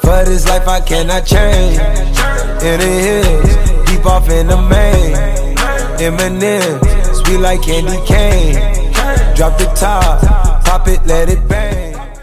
For this life I cannot change. In the hills, deep off in the main. M&M's, sweet like candy cane. Drop the top, pop it, let it bang.